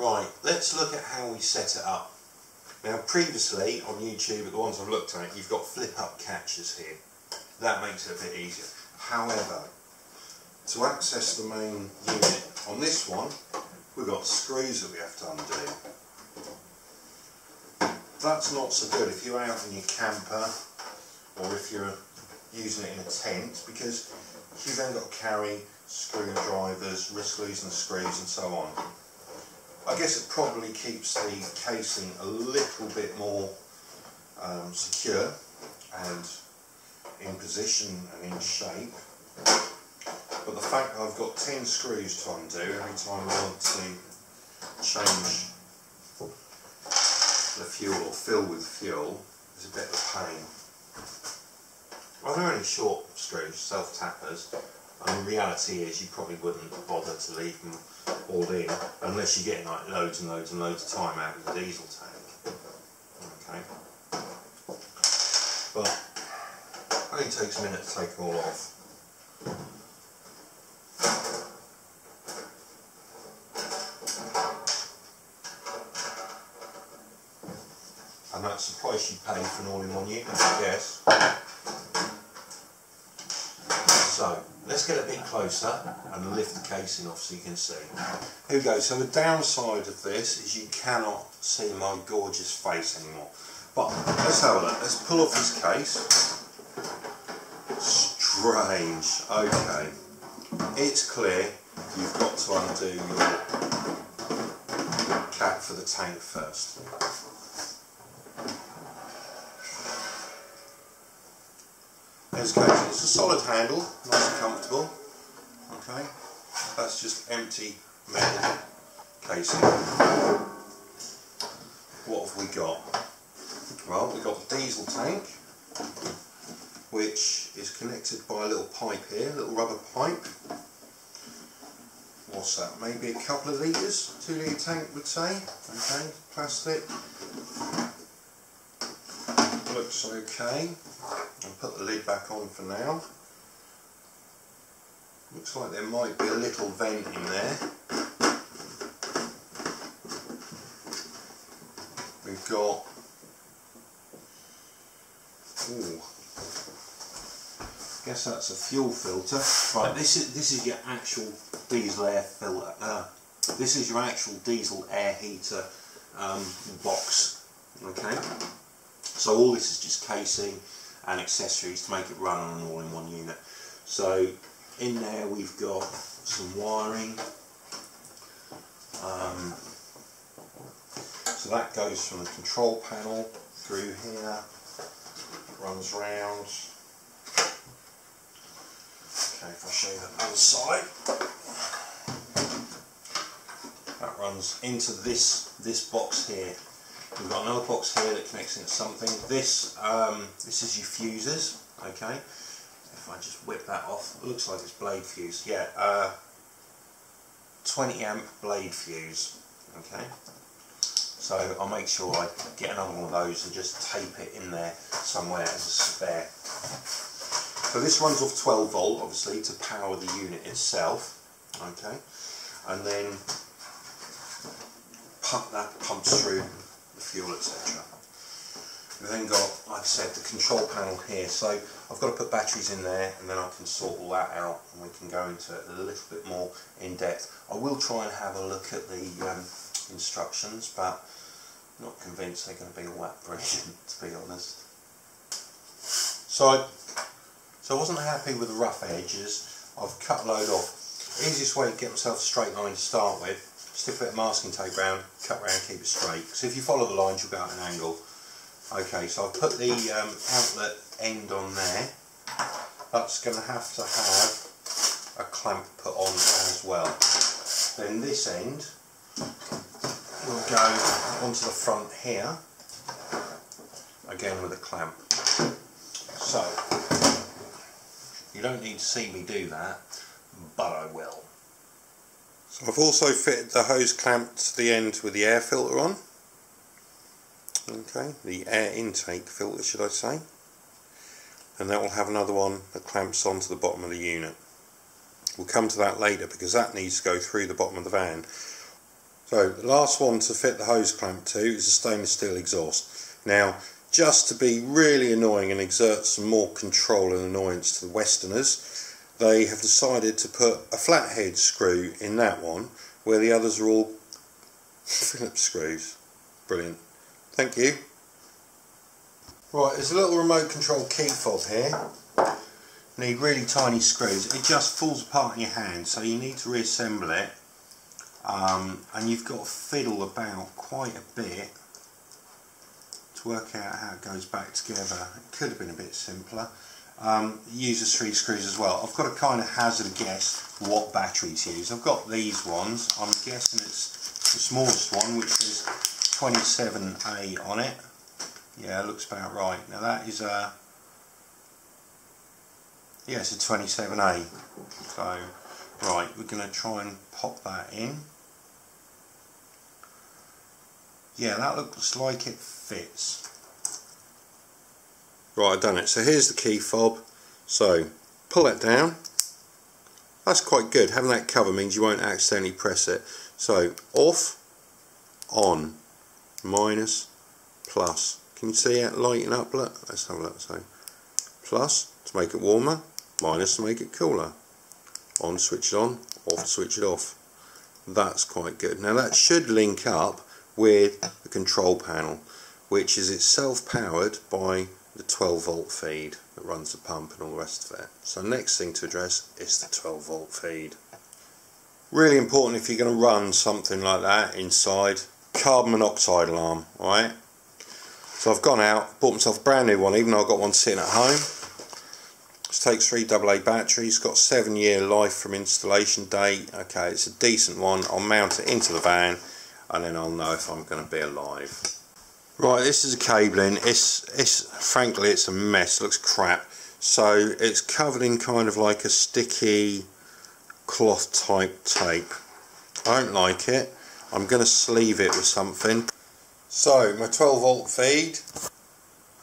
Right, let's look at how we set it up. Now previously on YouTube, the ones I've looked at, you've got flip up catches here. That makes it a bit easier. However, to access the main unit on this one, we've got screws that we have to undo. That's not so good if you're out in your camper or if you're using it in a tent, because you've then got to carry screwdrivers, risk losing the screws and so on. I guess it probably keeps the casing a little bit more secure and in position and in shape, but the fact that I've got 10 screws to undo every time I want to change the fuel or fill with fuel is a bit of a pain. Well, they're only short screws, self-tappers, and the reality is you probably wouldn't bother to leave them all in unless you're getting like loads and loads and loads of time out of the diesel tank. Okay. But it only takes a minute to take them all off. And that's the price you pay for an all-in-one unit, I guess. So, let's get a bit closer and lift the casing off so you can see. Here we go, so the downside of this is you cannot see my gorgeous face anymore. But, let's have a look, let's pull off this case. Strange, okay. It's clear you've got to undo your cap for the tank first. There's the case. It's a solid handle, nice and comfortable. Okay, that's just empty metal casing. What have we got? Well, we've got the diesel tank, which is connected by a little pipe here, a little rubber pipe. What's that? Maybe a couple of litres, 2 litre tank would say. Okay, plastic. Looks okay. I'll put the lid back on for now. Looks like there might be a little vent in there. We've got... ooh. Guess that's a fuel filter. Right, this is your actual diesel air filter. This is your actual diesel air heater box. Okay. So all this is just casing and accessories to make it run on an all-in-one unit. So in there we've got some wiring. So that goes from the control panel through here, runs round. Okay, if I show you that other side, that runs into this box here. We've got another box here that connects into something. This is your fuses. Okay, if I just whip that off, it looks like it's blade fuse. Yeah, 20 amp blade fuse. Okay, so I'll make sure I get another one of those and just tape it in there somewhere as a spare. So this runs off 12 volt, obviously, to power the unit itself. Okay, and then that pumps through the fuel, etc. We've then got, like I said, the control panel here. So I've got to put batteries in there, and then I can sort all that out, and we can go into it a little bit more in depth. I will try and have a look at the instructions, but I'm not convinced they're going to be all that brilliant, to be honest. So I wasn't happy with the rough edges. I've cut a load off. Easiest way to get myself a straight line to start with, stick a bit of masking tape round, cut round, keep it straight. So if you follow the lines, you'll go at an angle. Okay, so I've put the outlet end on there. That's going to have a clamp put on as well. Then this end will go onto the front here, again with a clamp. So, you don't need to see me do that, but I will. So I've also fitted the hose clamp to the end with the air filter on. Okay, the air intake filter, should I say. And that will have another one that clamps onto the bottom of the unit. We'll come to that later because that needs to go through the bottom of the van. So the last one to fit the hose clamp to is a stainless steel exhaust. Now, just to be really annoying and exert some more control and annoyance to the Westerners, they have decided to put a flathead screw in that one, where the others are all Phillips screws. Brilliant. Thank you. Right, there's a little remote control key fob here. You need really tiny screws. It just falls apart in your hand, so you need to reassemble it. And you've got to fiddle about quite a bit to work out how it goes back together. It could have been a bit simpler. Uses 3 screws as well. I've got to kind of hazard a guess what battery to use. I've got these ones. I'm guessing it's the smallest one, which is 27A on it. Yeah, looks about right. Now that is a... yeah, it's a 27A. So, right, we're going to try and pop that in. Yeah, that looks like it fits. Right, I've done it. So here's the key fob. So, pull that down. That's quite good. Having that cover means you won't accidentally press it. So, off, on, minus, plus. Can you see it lighting up? Look, let's have a look. So, plus to make it warmer, minus to make it cooler. On, switch it on, off, switch it off. That's quite good. Now that should link up with the control panel, which is itself powered by the 12 volt feed that runs the pump and all the rest of it. So next thing to address is the 12 volt feed. Really important if you're going to run something like that inside, carbon monoxide alarm, alright? So I've gone out, bought myself a brand new one, even though I've got one sitting at home. It takes 3 AA batteries, got 7-year life from installation date. Okay, it's a decent one. I'll mount it into the van and then I'll know if I'm going to be alive. Right, this is the cabling. It's frankly, it's a mess. It looks crap. So it's covered in kind of like a sticky cloth type tape. I don't like it. I'm going to sleeve it with something. So my 12 volt feed,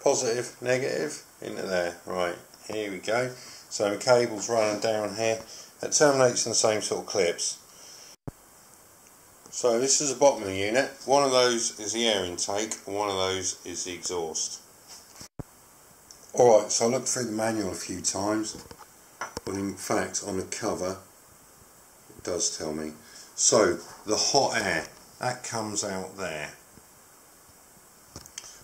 positive, negative, into there. Right. Here we go. So the cable's running down here. It terminates in the same sort of clips. So this is the bottom of the unit. One of those is the air intake and one of those is the exhaust. Alright, so I looked through the manual a few times. Well, in fact, on the cover, it does tell me. So, the hot air, that comes out there.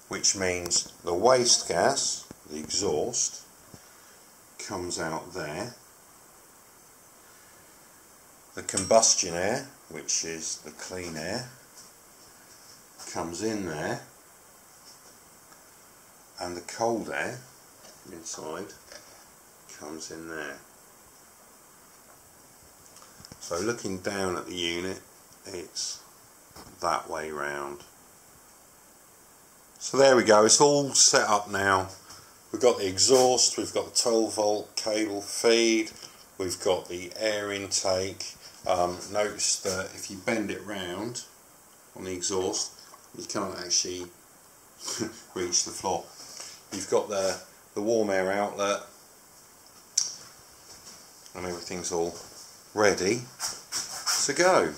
Which means the waste gas, the exhaust, comes out there. The combustion air, which is the clean air, comes in there, and the cold air inside comes in there. So looking down at the unit, it's that way round. So there we go, it's all set up now. We've got the exhaust, we've got the 12 volt cable feed, we've got the air intake. Notice that if you bend it round on the exhaust, you can't actually reach the floor. You've got the warm air outlet, and everything's all ready to go.